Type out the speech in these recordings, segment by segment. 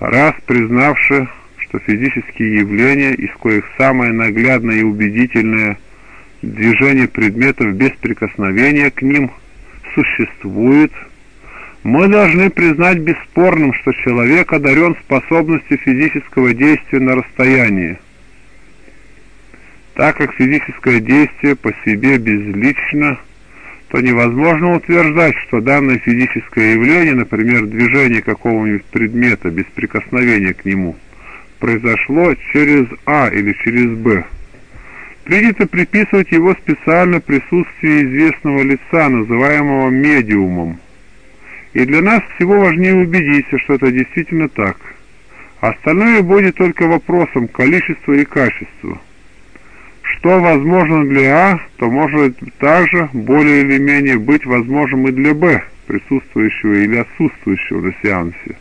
раз признавши, что физические явления, из коих самое наглядное и убедительное движение предметов без прикосновения к ним существует, мы должны признать бесспорным, что человек одарен способностью физического действия на расстоянии, так как физическое действие по себе безлично, то невозможно утверждать, что данное физическое явление, например, движение какого-нибудь предмета без прикосновения к нему, произошло через А или через Б. Принято приписывать его специально присутствию известного лица, называемого медиумом. И для нас всего важнее убедиться, что это действительно так. Остальное будет только вопросом количества и качества. Что возможно для А, то может также более или менее быть возможным и для Б, присутствующего или отсутствующего на сеансе.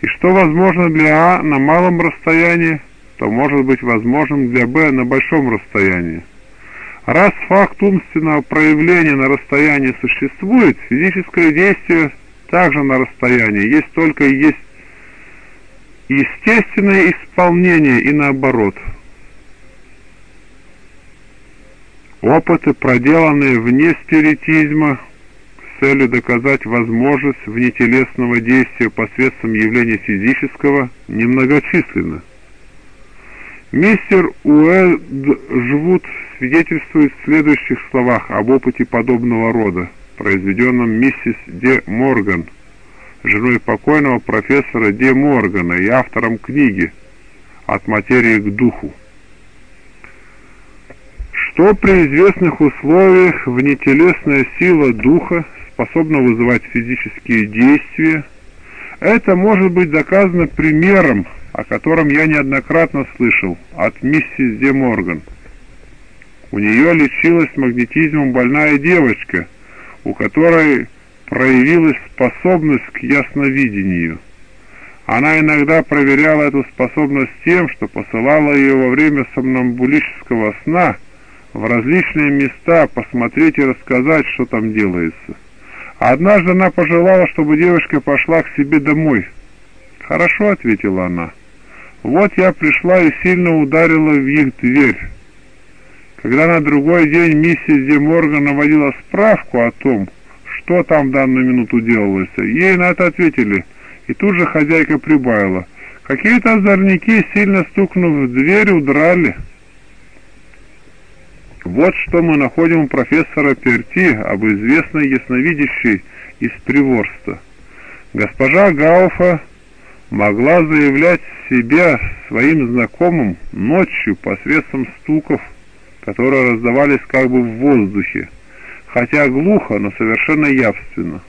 И что возможно для А на малом расстоянии, то может быть возможным для Б на большом расстоянии. Раз факт умственного проявления на расстоянии существует, физическое действие также на расстоянии, есть только естественное исполнение и наоборот. Опыты, проделанные вне спиритизма, с целью доказать возможность внетелесного действия посредством явления физического, немногочисленны. Мистер Уэджвуд свидетельствует в следующих словах об опыте подобного рода, произведенном миссис Де Морган, женой покойного профессора Де Моргана и автором книги «От материи к духу». Что при известных условиях внетелесная сила духа способна вызывать физические действия, это может быть доказано примером, о котором я неоднократно слышал, от миссис Де Морган. У нее лечилась магнетизмом больная девочка, у которой проявилась способность к ясновидению. Она иногда проверяла эту способность тем, что посылала ее во время сомнамбулического сна в различные места посмотреть и рассказать, что там делается. Однажды она пожелала, чтобы девочка пошла к себе домой. «Хорошо», — ответила она. «Вот я пришла и сильно ударила в их дверь». Когда на другой день миссис Де Морган наводила справку о том, что там в данную минуту делалось, ей на это ответили, и тут же хозяйка прибавила: «Какие-то озорники, сильно стукнув в дверь, удрали». Вот что мы находим у профессора Перти об известной ясновидящей из Приворста. Госпожа Гауфа могла заявлять себя своим знакомым ночью посредством стуков, которые раздавались как бы в воздухе, хотя глухо, но совершенно явственно.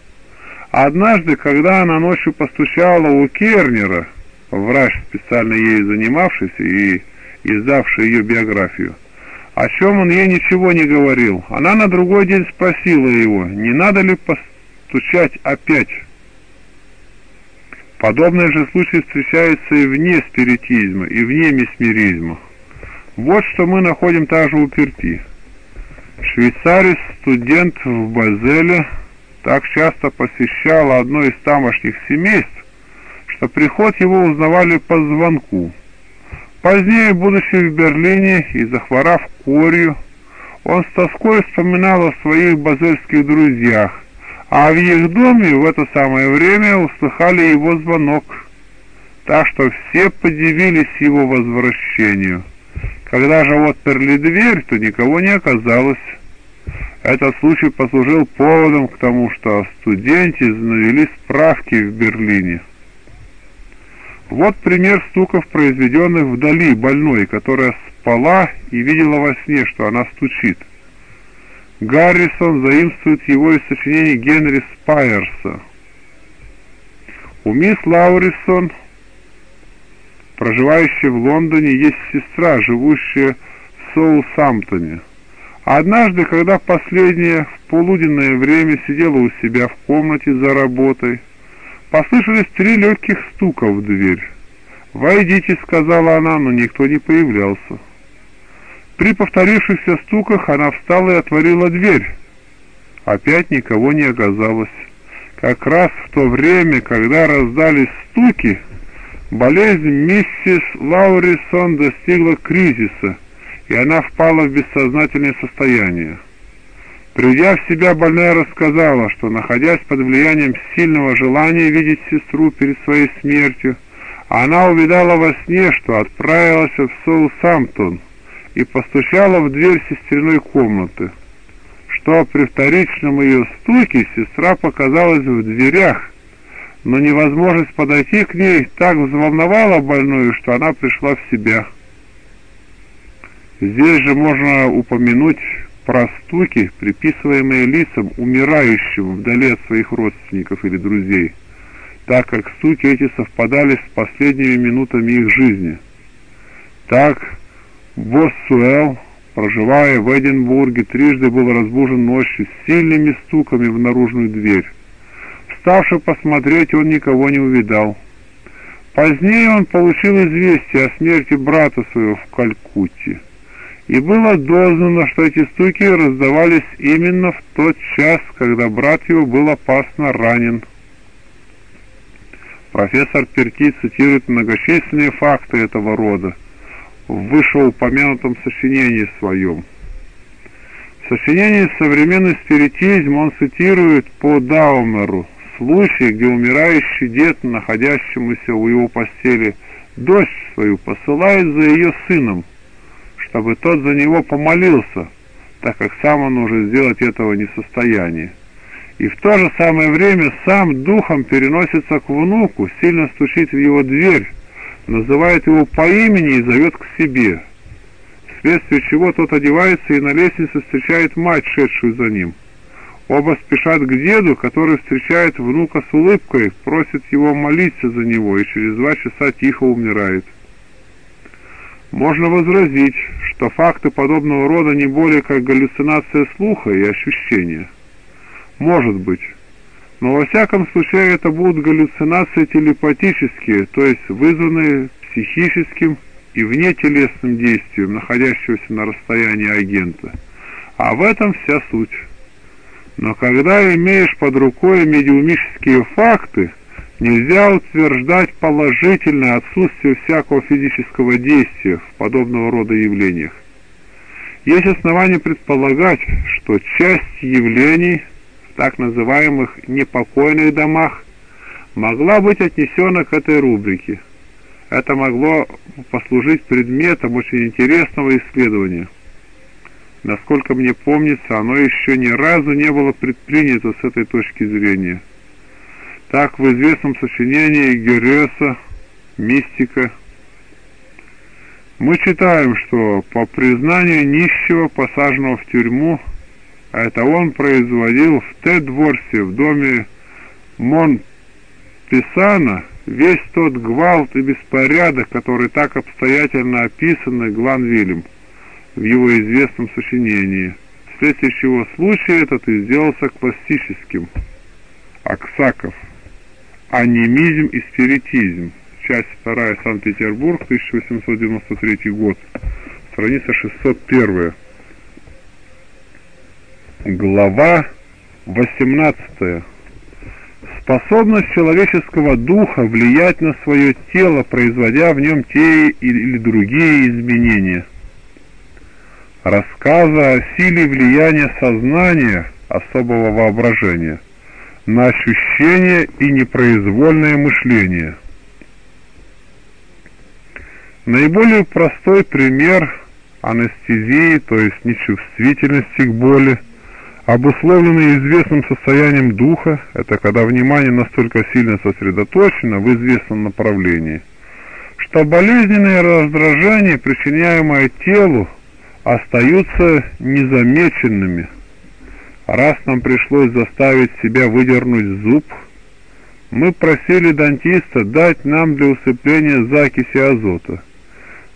Однажды, когда она ночью постучала у Кернера, врач, специально ею занимавшийся и издавший ее биографию, о чем он ей ничего не говорил, она на другой день спросила его, не надо ли постучать опять. Подобные же случаи встречаются и вне спиритизма, и вне месмеризма. Вот что мы находим также у Перти. Швейцарец, студент в Базеле, так часто посещал одно из тамошних семейств, что приход его узнавали по звонку. Позднее, будучи в Берлине и захворав корью, он с тоской вспоминал о своих базельских друзьях, а в их доме в это самое время услыхали его звонок, так что все подивились его возвращению. Когда же отперли дверь, то никого не оказалось. Этот случай послужил поводом к тому, что о студенте навели справки в Берлине. Вот пример стуков, произведенных вдали больной, которая спала и видела во сне, что она стучит. Гаррисон заимствует его из сочинений Генри Спайерса. У мисс Лаурисон, проживающей в Лондоне, есть сестра, живущая в Соусамптоне. Однажды, когда последняя в полуденное время сидела у себя в комнате за работой, послышались три легких стука в дверь. «Войдите», — сказала она, но никто не появлялся. При повторившихся стуках она встала и отворила дверь. Опять никого не оказалось. Как раз в то время, когда раздались стуки, Болезнь миссис Лаурисон достигла кризиса, и она впала в бессознательное состояние. Придя в себя, больная рассказала, что, находясь под влиянием сильного желания видеть сестру перед своей смертью, она увидала во сне, что отправилась в Соутгемптон и постучала в дверь сестряной комнаты, что при вторичном ее стуке сестра показалась в дверях, но невозможность подойти к ней так взволновала больную, что она пришла в себя. Здесь же можно упомянуть про стуки, приписываемые лицам, умирающим вдали от своих родственников или друзей, так как стуки эти совпадали с последними минутами их жизни. Так Боссуэл, проживая в Эдинбурге, трижды был разбужен ночью сильными стуками в наружную дверь. Вставши посмотреть, он никого не увидал. Позднее он получил известие о смерти брата своего в Калькутте, и было дознано, что эти стуки раздавались именно в тот час, когда брат его был опасно ранен. Профессор Перти цитирует многочисленные факты этого рода в вышеупомянутом сочинении своем. В сочинении «Современный спиритизм» он цитирует по Даумеру случай, где умирающий дед, находящемуся у его постели, дочь свою посылает за ее сыном, чтобы тот за него помолился, так как сам он уже сделать этого не в состоянии. И в то же самое время сам духом переносится к внуку, сильно стучит в его дверь, называет его по имени и зовет к себе, вследствие чего тот одевается и на лестнице встречает мать, шедшую за ним. Оба спешат к деду, который встречает внука с улыбкой, просит его молиться за него и через 2 часа тихо умирает. Можно возразить, что факты подобного рода не более как галлюцинация слуха и ощущения. Может быть. Но во всяком случае это будут галлюцинации телепатические, то есть вызванные психическим и внетелесным действием, находящегося на расстоянии агента. А в этом вся суть. Но когда имеешь под рукой медиумические факты, нельзя утверждать положительное отсутствие всякого физического действия в подобного рода явлениях. Есть основания предполагать, что часть явлений в так называемых непокойных домах могла быть отнесена к этой рубрике. Это могло послужить предметом очень интересного исследования. Насколько мне помнится, оно еще ни разу не было предпринято с этой точки зрения. Так, в известном сочинении Гёрреса «Мистика» мы читаем, что по признанию нищего, посаженного в тюрьму, а это он производил в Тедворсе, в доме Монпесона, весь тот гвалт и беспорядок, который так обстоятельно описаны Гланвилем в его известном сочинении, вследствие чего случай этот и сделался классическим. Аксаков. «Анимизм и спиритизм», часть 2, Санкт-Петербург, 1893 год, страница 601. Глава 18. Способность человеческого духа влиять на свое тело, производя в нем те или другие изменения. Рассказы о силе влияния сознания, особого воображения, на ощущение и непроизвольное мышление. Наиболее простой пример анестезии, то есть нечувствительности к боли, обусловленный известным состоянием духа, это когда внимание настолько сильно сосредоточено в известном направлении, что болезненные раздражения, причиняемые телу, остаются незамеченными. Раз нам пришлось заставить себя выдернуть зуб, мы просили дантиста дать нам для усыпления закиси азота.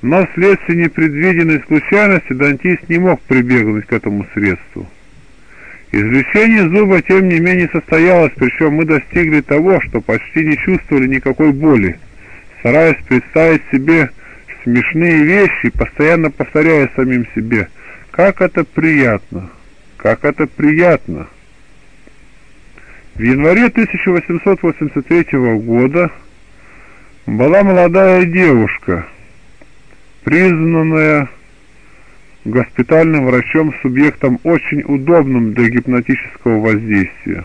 Но вследствие непредвиденной случайности дантист не мог прибегнуть к этому средству. Извлечение зуба, тем не менее, состоялось, причем мы достигли того, что почти не чувствовали никакой боли, стараясь представить себе смешные вещи, постоянно повторяя самим себе: «Как это приятно! Как это приятно!» В январе 1883 года была молодая девушка, признанная госпитальным врачом субъектом очень удобным для гипнотического воздействия.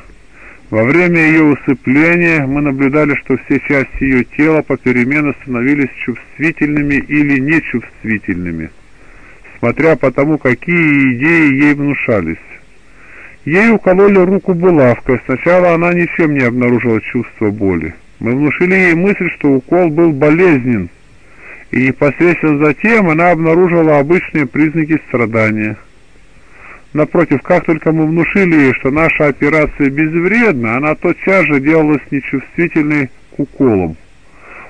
Во время ее усыпления мы наблюдали, что все части ее тела попеременно становились чувствительными или нечувствительными, смотря по тому, какие идеи ей внушались. Ей укололи руку булавкой, сначала она ничем не обнаружила чувства боли. Мы внушили ей мысль, что укол был болезнен, и непосредственно затем она обнаружила обычные признаки страдания. Напротив, как только мы внушили ей, что наша операция безвредна, она тотчас же делалась нечувствительной к уколам.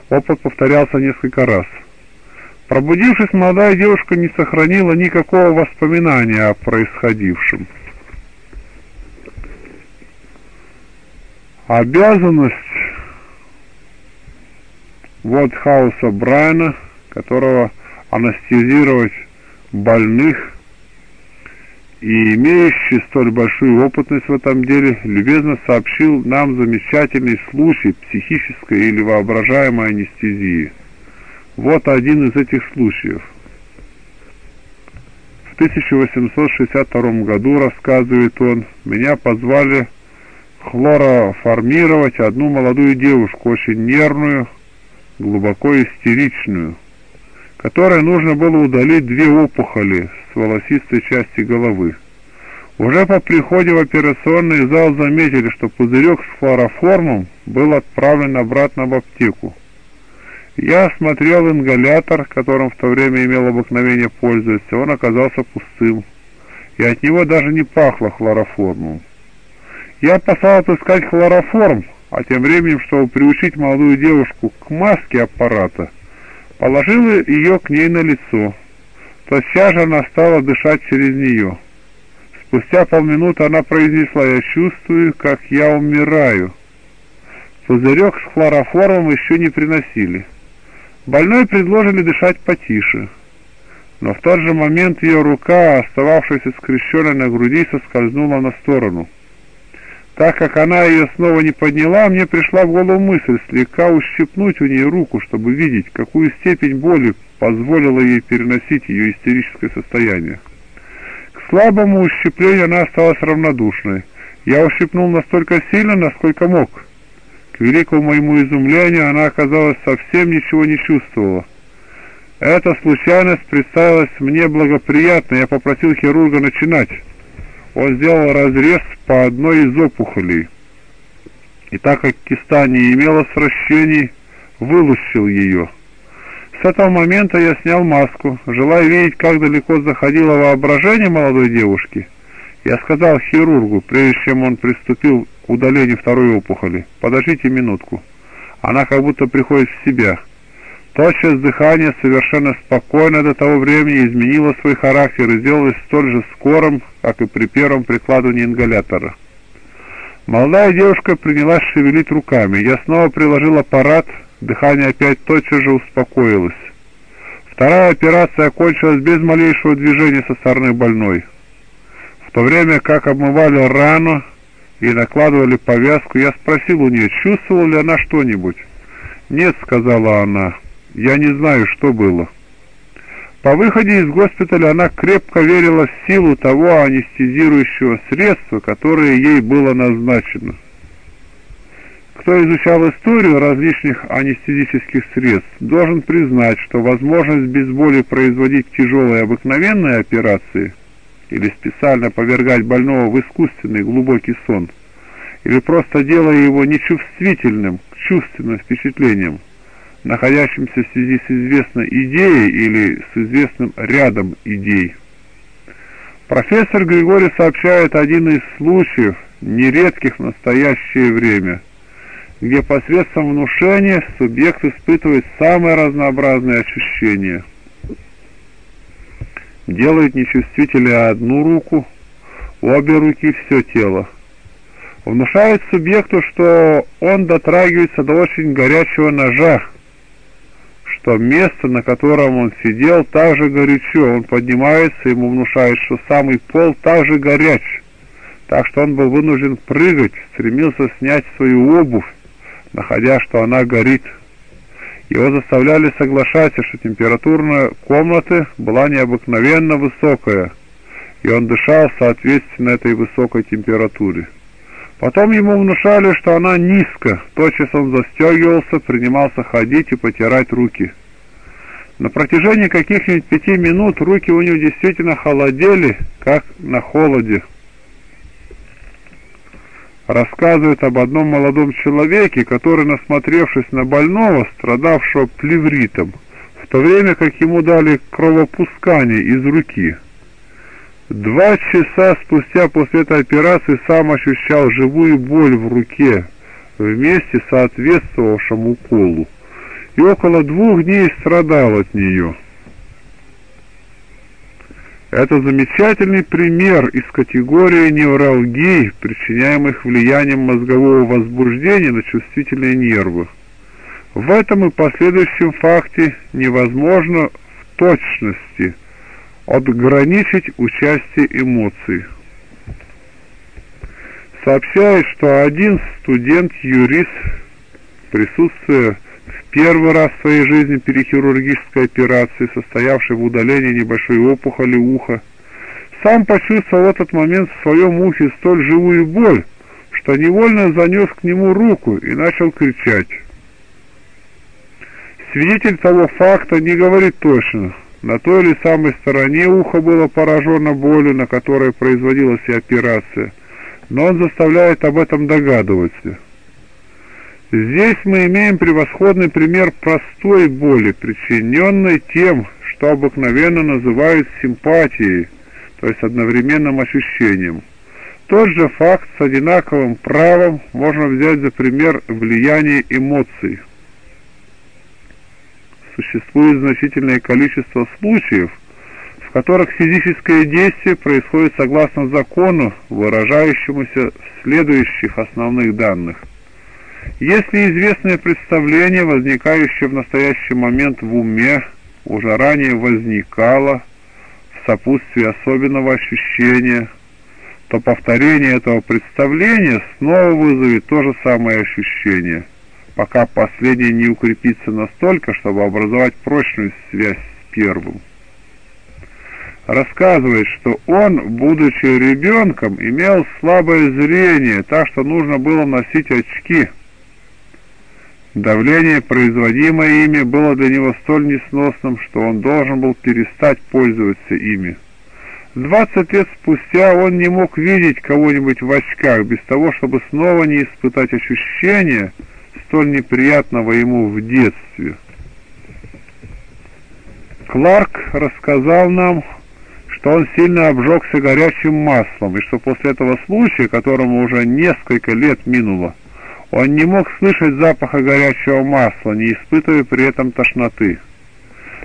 Опыт повторялся несколько раз. Пробудившись, молодая девушка не сохранила никакого воспоминания о происходившем. Обязанность Вудхауса Брайна, которого анестезировать больных и имеющий столь большую опытность в этом деле, любезно сообщил нам замечательный случай психической или воображаемой анестезии. Вот один из этих случаев. В 1862 году, рассказывает он, меня позвали хлороформировать одну молодую девушку, очень нервную, глубоко истеричную, которой нужно было удалить две опухоли с волосистой части головы. Уже по приходе в операционный зал заметили, что пузырек с хлороформом был отправлен обратно в аптеку. Я осмотрел ингалятор, которым в то время имел обыкновение пользоваться, он оказался пустым, и от него даже не пахло хлороформом. Я опасался отыскать хлороформ, а тем временем, чтобы приучить молодую девушку к маске аппарата, положил ее к ней на лицо. Тотчас же она стала дышать через нее. Спустя полминуты она произнесла: «Я чувствую, как я умираю». Пузырек с хлороформом еще не приносили. Больной предложили дышать потише. Но в тот же момент ее рука, остававшаяся скрещенной на груди, соскользнула на сторону. Так как она ее снова не подняла, мне пришла в голову мысль слегка ущипнуть у нее руку, чтобы видеть, какую степень боли позволила ей переносить ее истерическое состояние. К слабому ущиплению она осталась равнодушной. Я ущипнул настолько сильно, насколько мог. К великому моему изумлению, она, оказалось, совсем ничего не чувствовала. Эта случайность представилась мне благоприятной, я попросил хирурга начинать. Он сделал разрез по одной из опухолей, и так как киста не имела сращений, вылущил ее. С этого момента я снял маску, желая видеть, как далеко заходило воображение молодой девушки. Я сказал хирургу, прежде чем он приступил к удалению второй опухоли: «Подождите минутку, она как будто приходит в себя». Тотчас дыхание совершенно спокойно до того времени изменило свой характер и сделалось столь же скорым, как и при первом прикладывании ингалятора. Молодая девушка принялась шевелить руками. Я снова приложил аппарат, дыхание опять тотчас же успокоилось. Вторая операция окончилась без малейшего движения со стороны больной. В то время как обмывали рану и накладывали повязку, я спросил у нее, чувствовала ли она что-нибудь. «Нет», — сказала она. Я не знаю, что было. По выходе из госпиталя она крепко верила в силу того анестезирующего средства, которое ей было назначено. Кто изучал историю различных анестезических средств, должен признать, что возможность без боли производить тяжелые обыкновенные операции или специально повергать больного в искусственный глубокий сон, или просто делая его нечувствительным к чувственным впечатлениям, находящимся в связи с известной идеей или с известным рядом идей. Профессор Григорий сообщает один из случаев, нередких в настоящее время, где посредством внушения субъект испытывает самые разнообразные ощущения. Делает нечувствительной одну руку, обе руки, все тело. Внушает субъекту, что он дотрагивается до очень горячего ножа, что место, на котором он сидел, также горячо. Он поднимается, ему внушает, что самый пол также горяч. Так что он был вынужден прыгать, стремился снять свою обувь, находя, что она горит. Его заставляли соглашаться, что температура комнаты была необыкновенно высокая, и он дышал соответственно этой высокой температуре. Потом ему внушали, что она низко, тотчас он застегивался, принимался ходить и потирать руки. На протяжении каких-нибудь 5 минут руки у него действительно холодели, как на холоде. Рассказывает об одном молодом человеке, который, насмотревшись на больного, страдавшего плевритом, в то время как ему дали кровопускание из руки. 2 часа спустя после этой операции сам ощущал живую боль в руке, вместе соответствовавшему уколу, и около 2 дней страдал от нее. Это замечательный пример из категории невралгий, причиняемых влиянием мозгового возбуждения на чувствительные нервы. В этом и последующем факте невозможно в точности отграничить участие эмоций. Сообщает, что один студент-юрист, присутствуя в первый раз в своей жизни при хирургической операции, состоявшей в удалении небольшой опухоли уха, сам почувствовал в этот момент в своем ухе столь живую боль, что невольно занес к нему руку и начал кричать. Свидетель того факта не говорит точно, на той или самой стороне уха было поражено болью, на которой производилась и операция, но он заставляет об этом догадываться. Здесь мы имеем превосходный пример простой боли, причиненной тем, что обыкновенно называют симпатией, то есть одновременным ощущением. Тот же факт с одинаковым правом можно взять за пример влияние эмоций. Существует значительное количество случаев, в которых физическое действие происходит согласно закону, выражающемуся в следующих основных данных. Если известное представление, возникающее в настоящий момент в уме, уже ранее возникало в сопутствии особенного ощущения, то повторение этого представления снова вызовет то же самое ощущение, пока последнее не укрепится настолько, чтобы образовать прочную связь с первым. Рассказывает, что он, будучи ребенком, имел слабое зрение, так что нужно было носить очки. Давление, производимое ими, было для него столь несносным, что он должен был перестать пользоваться ими. 20 лет спустя он не мог видеть кого-нибудь в очках, без того, чтобы снова не испытать ощущения, столь неприятного ему в детстве. Кларк рассказал нам, что он сильно обжегся горячим маслом, и что после этого случая, которому уже несколько лет минуло, он не мог слышать запаха горячего масла, не испытывая при этом тошноты.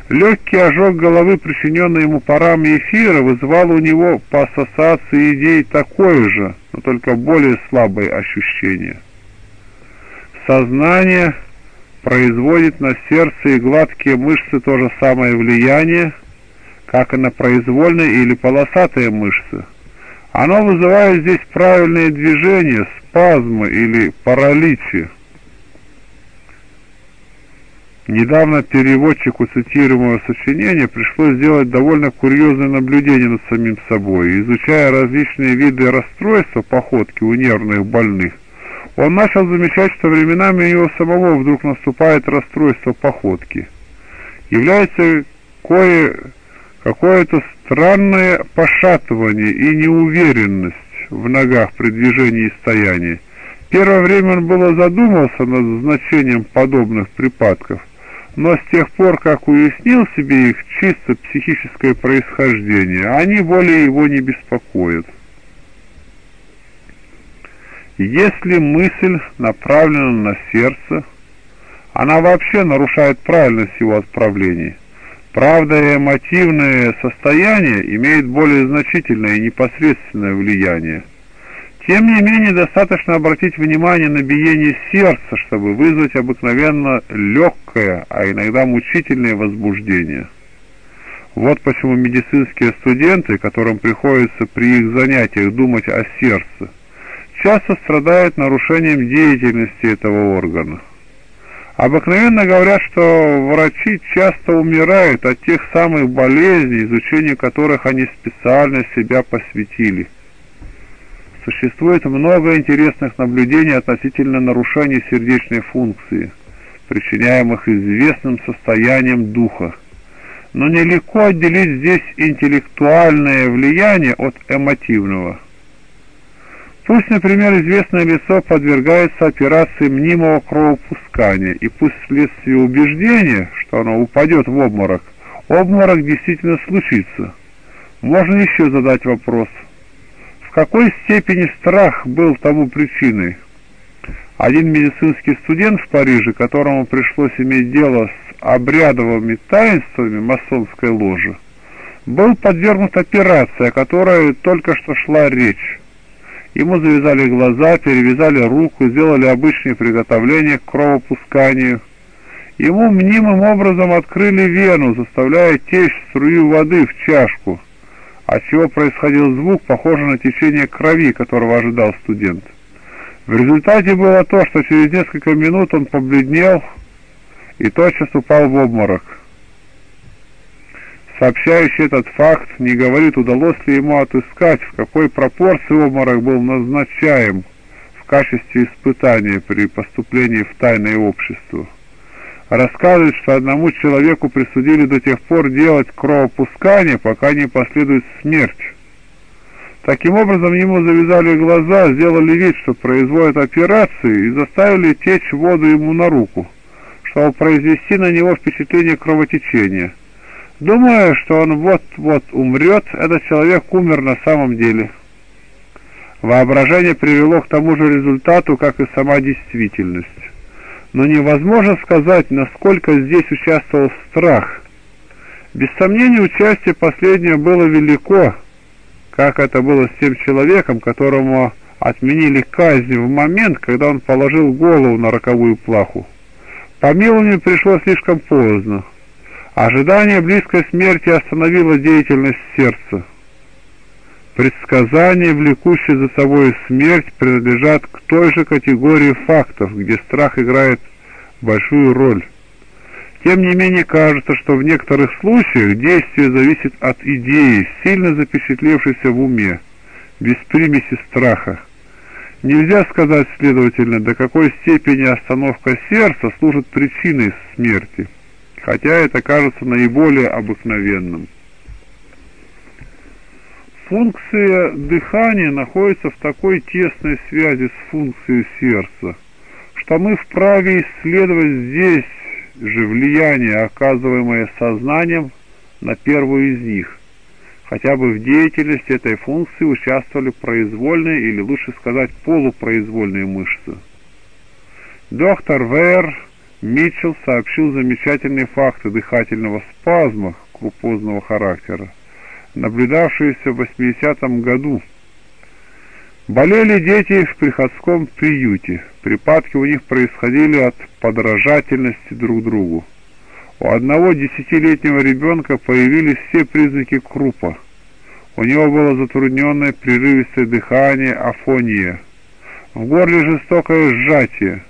Легкий ожог головы, причиненный ему парами эфира, вызывал у него по ассоциации идей такое же, но только более слабое ощущение. Сознание производит на сердце и гладкие мышцы то же самое влияние, как и на произвольные или полосатые мышцы. Оно вызывает здесь правильные движения, спазмы или параличи. Недавно переводчику цитируемого сочинения пришлось сделать довольно курьезное наблюдение над самим собой. Изучая различные виды расстройства походки у нервных больных, он начал замечать, что временами у него самого вдруг наступает расстройство походки. Является какое-то странное пошатывание и неуверенность в ногах при движении и стоянии. Первое время он было задумался над значением подобных припадков, но с тех пор, как уяснил себе их чисто психическое происхождение, они более его не беспокоят. Если мысль направлена на сердце, она вообще нарушает правильность его отправлений. Правда, эмотивное состояние имеет более значительное и непосредственное влияние. Тем не менее, достаточно обратить внимание на биение сердца, чтобы вызвать обыкновенно легкое, а иногда мучительное возбуждение. Вот почему медицинские студенты, которым приходится при их занятиях думать о сердце, часто страдают нарушением деятельности этого органа. Обыкновенно говорят, что врачи часто умирают от тех самых болезней, изучению которых они специально себя посвятили. Существует много интересных наблюдений относительно нарушений сердечной функции, причиняемых известным состоянием духа. Но нелегко отделить здесь интеллектуальное влияние от эмотивного. Пусть, например, известное лицо подвергается операции мнимого кровопускания, и пусть вследствие убеждения, что оно упадет в обморок, обморок действительно случится. Можно еще задать вопрос: в какой степени страх был тому причиной? Один медицинский студент в Париже, которому пришлось иметь дело с обрядовыми таинствами масонской ложи, был подвергнут операции, о которой только что шла речь. Ему завязали глаза, перевязали руку, сделали обычные приготовления к кровопусканию. Ему мнимым образом открыли вену, заставляя течь струю воды в чашку, отчего происходил звук, похожий на течение крови, которого ожидал студент. В результате было то, что через несколько минут он побледнел и тотчас упал в обморок. Сообщающий этот факт не говорит, удалось ли ему отыскать, в какой пропорции обморок был назначаем в качестве испытания при поступлении в тайное общество. Рассказывает, что одному человеку присудили до тех пор делать кровопускание, пока не последует смерть. Таким образом, ему завязали глаза, сделали вид, что производят операцию, и заставили течь воду ему на руку, чтобы произвести на него впечатление кровотечения. Думая, что он вот-вот умрет, этот человек умер на самом деле. Воображение привело к тому же результату, как и сама действительность. Но невозможно сказать, насколько здесь участвовал страх. Без сомнения, участие последнего было велико, как это было с тем человеком, которому отменили казнь в момент, когда он положил голову на роковую плаху. Помилование пришло слишком поздно. Ожидание близкой смерти остановило деятельность сердца. Предсказания, влекущие за собой смерть, принадлежат к той же категории фактов, где страх играет большую роль. Тем не менее, кажется, что в некоторых случаях действие зависит от идеи, сильно запечатлевшейся в уме, без примеси страха. Нельзя сказать, следовательно, до какой степени остановка сердца служит причиной смерти, хотя это кажется наиболее обыкновенным. Функция дыхания находится в такой тесной связи с функцией сердца, что мы вправе исследовать здесь же влияние, оказываемое сознанием, на первую из них. Хотя бы в деятельности этой функции участвовали произвольные, или лучше сказать, полупроизвольные мышцы. Доктор Вейер Митчелл сообщил замечательные факты дыхательного спазма крупозного характера, наблюдавшиеся в 80-м году. Болели дети в приходском приюте. Припадки у них происходили от подражательности друг другу. У одного 10-летнего ребенка появились все признаки крупа. У него было затрудненное прерывистое дыхание, афония. В горле жестокое сжатие.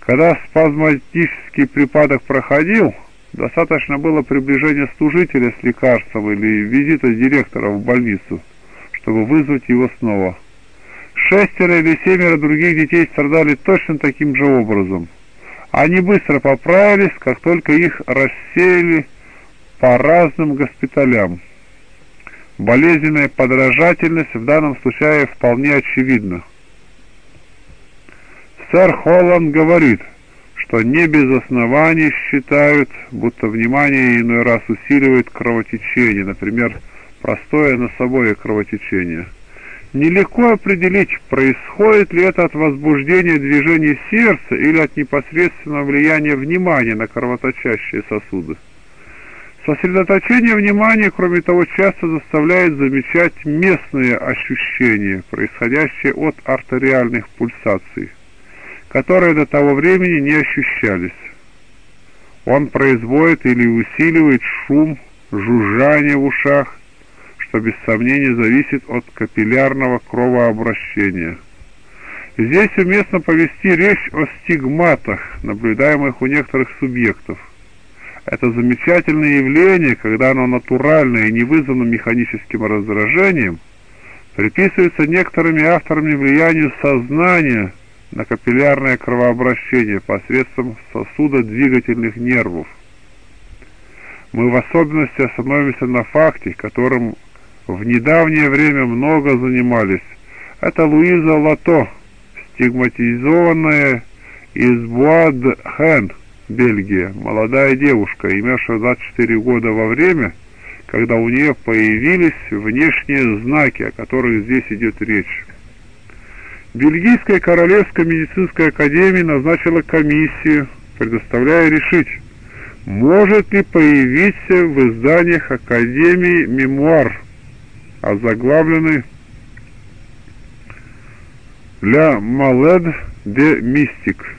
Когда спазматический припадок проходил, достаточно было приближения служителя с лекарством или визита директора в больницу, чтобы вызвать его снова. 6 или 7 других детей страдали точно таким же образом. Они быстро поправились, как только их рассеяли по разным госпиталям. Болезненная подражательность в данном случае вполне очевидна. Сэр Холанд говорит, что не без оснований считают, будто внимание иной раз усиливает кровотечение, например, простое носовое кровотечение. Нелегко определить, происходит ли это от возбуждения движений сердца или от непосредственного влияния внимания на кровоточащие сосуды. Сосредоточение внимания, кроме того, часто заставляет замечать местные ощущения, происходящие от артериальных пульсаций, которые до того времени не ощущались. Он производит или усиливает шум, жужжание в ушах, что без сомнения зависит от капиллярного кровообращения. Здесь уместно повести речь о стигматах, наблюдаемых у некоторых субъектов. Это замечательное явление, когда оно натурально и не вызвано механическим раздражением, приписывается некоторыми авторами влиянию сознания на капиллярное кровообращение посредством сосудодвигательных нервов. Мы в особенности остановимся на факте, которым в недавнее время много занимались. Это Луиза Лато, стигматизованная из Буадхен, Бельгия, молодая девушка, имевшая 24 года во время, когда у нее появились внешние знаки, о которых здесь идет речь. Бельгийская Королевская медицинская академия назначила комиссию, предоставляя решить, может ли появиться в изданиях академии мемуар, озаглавленный «Ля Малед де Мистик».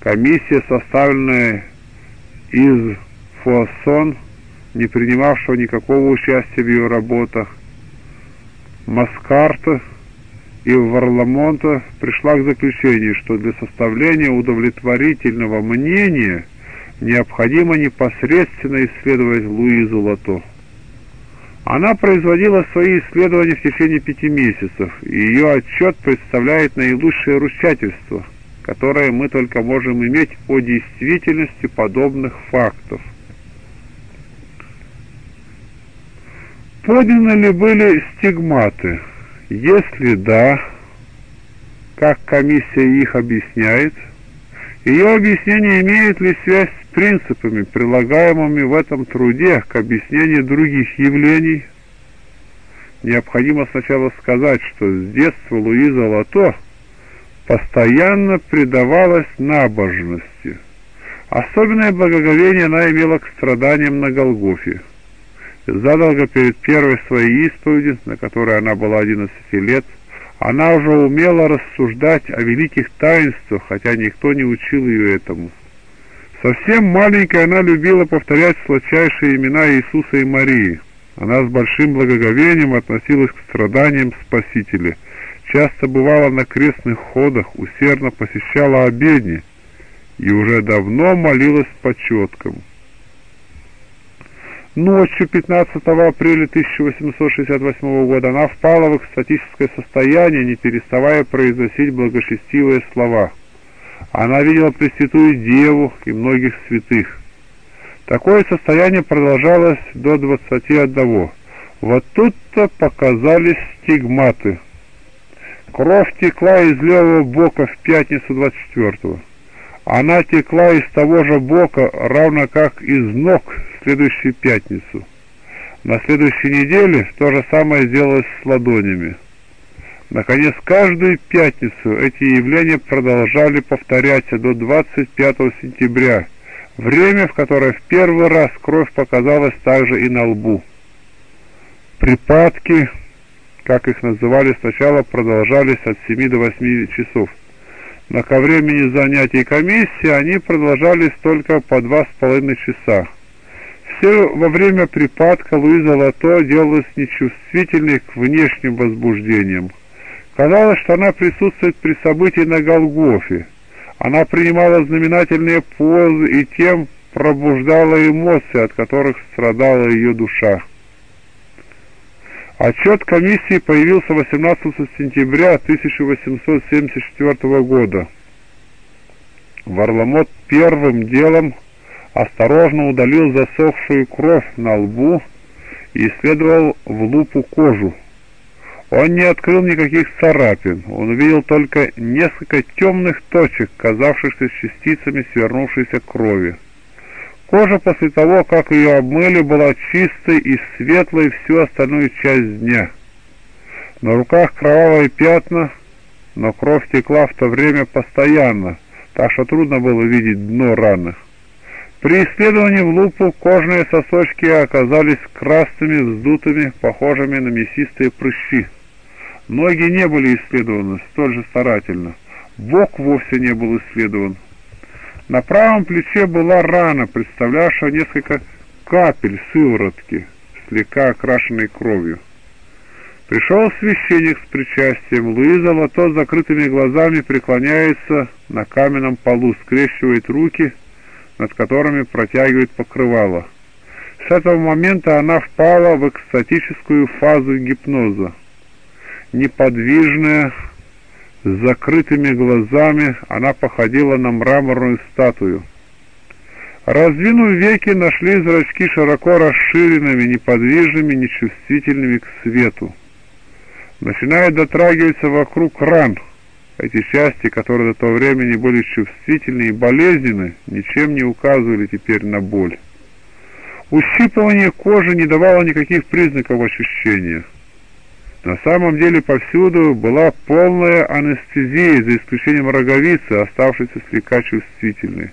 Комиссия, составленная из Фуассон, не принимавшего никакого участия в ее работах, Маскарта и Варламонта, пришла к заключению, что для составления удовлетворительного мнения необходимо непосредственно исследовать Луизу Лато. Она производила свои исследования в течение 5 месяцев, и ее отчет представляет наилучшее ручательство, которое мы только можем иметь о действительности подобных фактов. Подняты ли были стигматы? Если да, как комиссия их объясняет? Ее объяснение имеет ли связь с принципами, прилагаемыми в этом труде к объяснению других явлений? Необходимо сначала сказать, что с детства Луиза Лато постоянно предавалась набожности. Особенное благоговение она имела к страданиям на Голгофе. Задолго перед первой своей исповедью, на которой она была 11 лет, она уже умела рассуждать о великих таинствах, хотя никто не учил ее этому. Совсем маленькой она любила повторять сладчайшие имена Иисуса и Марии. Она с большим благоговением относилась к страданиям Спасителя. Часто бывала на крестных ходах, усердно посещала обедни и уже давно молилась по четкам. Ночью 15 апреля 1868 года она впала в экстатическое состояние, не переставая произносить благочестивые слова. Она видела Пресвятую Деву и многих святых. Такое состояние продолжалось до 21. Вот тут-то показались стигматы. Кровь текла из левого бока в пятницу 24-го. Она текла из того же бока, равно как из ног, в следующую пятницу. На следующей неделе то же самое сделалось с ладонями. Наконец, каждую пятницу эти явления продолжали повторяться до 25 сентября, время, в которое в первый раз кровь показалась также и на лбу. Припадки, как их называли сначала, продолжались от 7 до 8 часов. Но ко времени занятий комиссии они продолжались только по 2,5 часа. Все во время припадка Луиза Лато делалась нечувствительной к внешним возбуждениям. Казалось, что она присутствует при событии на Голгофе. Она принимала знаменательные позы и тем пробуждала эмоции, от которых страдала ее душа. Отчет комиссии появился 18 сентября 1874 года. Варламонт первым делом осторожно удалил засохшую кровь на лбу и исследовал в лупу кожу. Он не открыл никаких царапин, он увидел только несколько темных точек, казавшихся частицами свернувшейся крови. Кожа после того, как ее обмыли, была чистой и светлой всю остальную часть дня. На руках кровавые пятна, но кровь текла в то время постоянно, так что трудно было видеть дно раны. При исследовании в лупу кожные сосочки оказались красными, вздутыми, похожими на мясистые прыщи. Ноги не были исследованы столь же старательно. Бок вовсе не был исследован. На правом плече была рана, представлявшая несколько капель сыворотки, слегка окрашенной кровью. Пришел священник с причастием. Луиза Лато с закрытыми глазами преклоняется на каменном полу, скрещивает руки, над которыми протягивает покрывало. С этого момента она впала в экстатическую фазу гипноза. Неподвижная, с закрытыми глазами, она походила на мраморную статую. Раздвинув веки, нашли зрачки широко расширенными, неподвижными, нечувствительными к свету. Начинают дотрагиваться вокруг ран. Эти части, которые до того времени были чувствительны и болезненны, ничем не указывали теперь на боль. Ущипывание кожи не давало никаких признаков ощущения. На самом деле повсюду была полная анестезия, за исключением роговицы, оставшейся слегка чувствительной.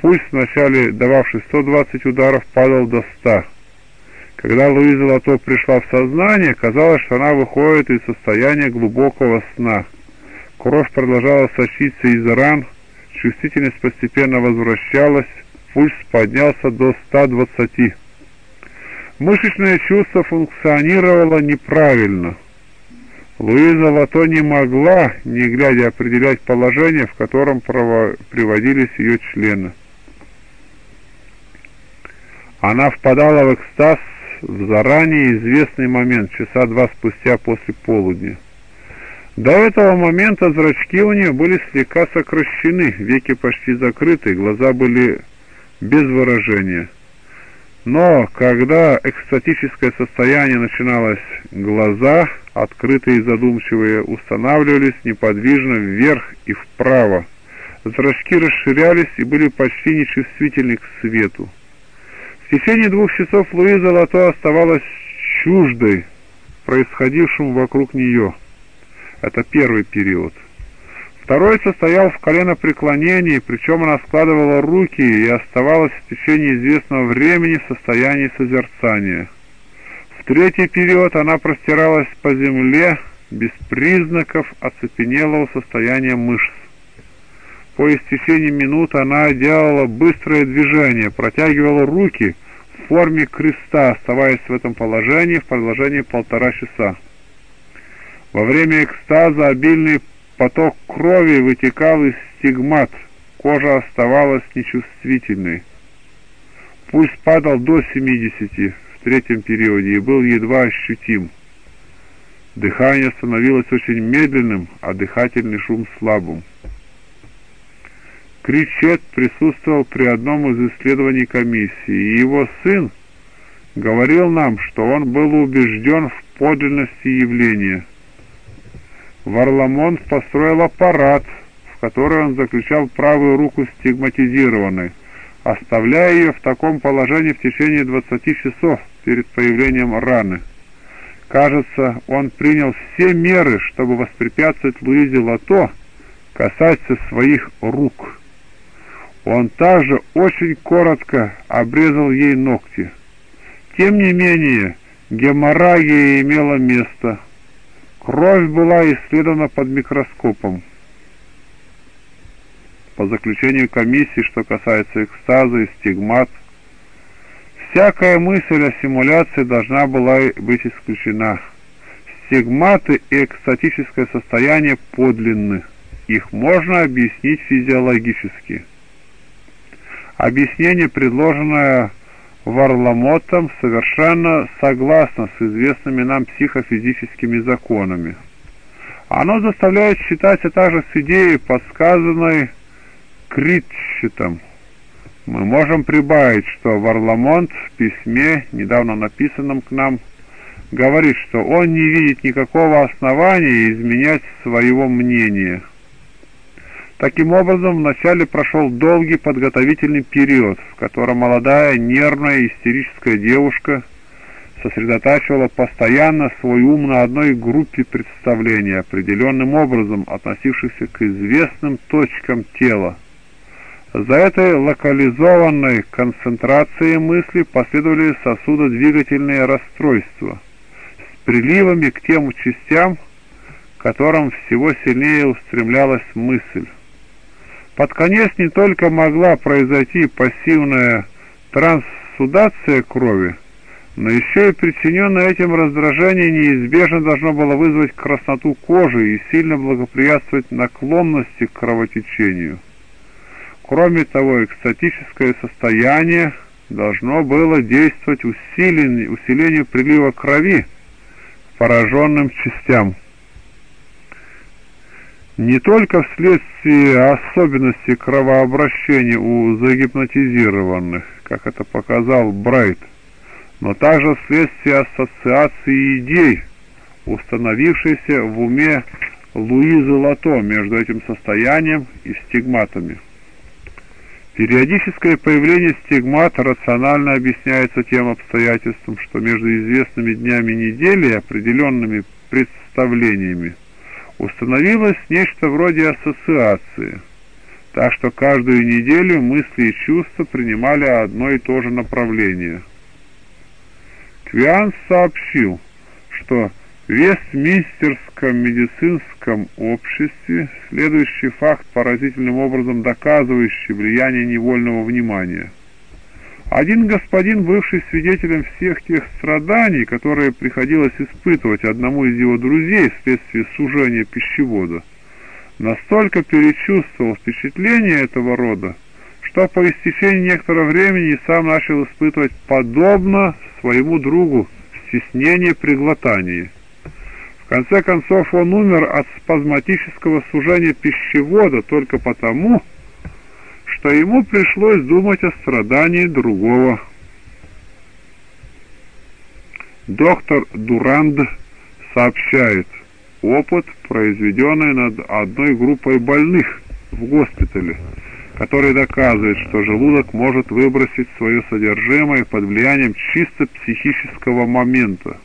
Пульс, вначале дававший 120 ударов, падал до 100. Когда Луиза Лато пришла в сознание, казалось, что она выходит из состояния глубокого сна. Кровь продолжала сочиться из ран, чувствительность постепенно возвращалась, пульс поднялся до 120. Мышечное чувство функционировало неправильно. Луиза Лато не могла, не глядя, определять положение, в котором приводились ее члены. Она впадала в экстаз в заранее известный момент, часа два спустя после полудня. До этого момента зрачки у нее были слегка сокращены, веки почти закрыты, глаза были без выражения. Но когда экстатическое состояние начиналось, глаза, открытые и задумчивые, устанавливались неподвижно вверх и вправо. Зрачки расширялись и были почти нечувствительны к свету. В течение 2 часов Луиза Лато оставалась чуждой происходившему вокруг нее. Это первый период. Второй состоял в коленопреклонении, причем она складывала руки и оставалась в течение известного времени в состоянии созерцания. В третий период она простиралась по земле, без признаков оцепенелого состояния мышц. По истечении минут она делала быстрое движение, протягивала руки в форме креста, оставаясь в этом положении в продолжении 1,5 часа. Во время экстаза обильный поток крови вытекал из стигмат, кожа оставалась нечувствительной. Пульс падал до 70 в третьем периоде и был едва ощутим. Дыхание становилось очень медленным, а дыхательный шум слабым. Кречет присутствовал при одном из исследований комиссии, и его сын говорил нам, что он был убежден в подлинности явления. Варламонт построил аппарат, в который он заключал правую руку стигматизированной, оставляя ее в таком положении в течение 20 часов перед появлением раны. Кажется, он принял все меры, чтобы воспрепятствовать Луизе Лато касаться своих рук. Он также очень коротко обрезал ей ногти. Тем не менее, геморрагия имела место. Кровь была исследована под микроскопом. По заключению комиссии, что касается экстаза и стигмат, всякая мысль о симуляции должна была быть исключена. Стигматы и экстатическое состояние подлинны. Их можно объяснить физиологически. Объяснение, предложенное Варламонтом, совершенно согласно с известными нам психофизическими законами. Оно заставляет считаться также с идеей, подсказанной Кречетом. Мы можем прибавить, что Варламонт в письме, недавно написанном к нам, говорит, что он не видит никакого основания изменять своего мнения. Таким образом, вначале прошел долгий подготовительный период, в котором молодая нервная истерическая девушка сосредотачивала постоянно свой ум на одной группе представлений, определенным образом относившихся к известным точкам тела. За этой локализованной концентрацией мысли последовали сосудодвигательные расстройства с приливами к тем частям, к которым всего сильнее устремлялась мысль. Под конец не только могла произойти пассивная трансудация крови, Но еще и причиненное этим раздражение неизбежно должно было вызвать красноту кожи и сильно благоприятствовать наклонности к кровотечению. Кроме того, экстатическое состояние должно было действовать усилению прилива крови к пораженным частям. Не только вследствие особенностей кровообращения у загипнотизированных, как это показал Брайт, но также вследствие ассоциации идей, установившейся в уме Луизы Лато между этим состоянием и стигматами. Периодическое появление стигмат рационально объясняется тем обстоятельством, что между известными днями недели и определенными представлениями установилось нечто вроде ассоциации, так что каждую неделю мысли и чувства принимали одно и то же направление. Квиан сообщил, что в Вестминстерском медицинском обществе следующий факт, поразительным образом доказывающий влияние невольного внимания. Один господин, бывший свидетелем всех тех страданий, которые приходилось испытывать одному из его друзей вследствие сужения пищевода, настолько перечувствовал впечатление этого рода, что по истечении некоторого времени и сам начал испытывать подобно своему другу стеснение при глотании. В конце концов он умер от спазматического сужения пищевода только потому, что ему пришлось думать о страдании другого. Доктор Дюран сообщает: опыт, произведенный над одной группой больных в госпитале, который доказывает, что желудок может выбросить свое содержимое под влиянием чисто психического момента.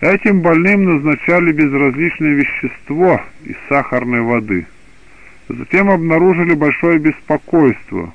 Этим больным назначали безразличное вещество из сахарной воды. Затем обнаружили большое беспокойство,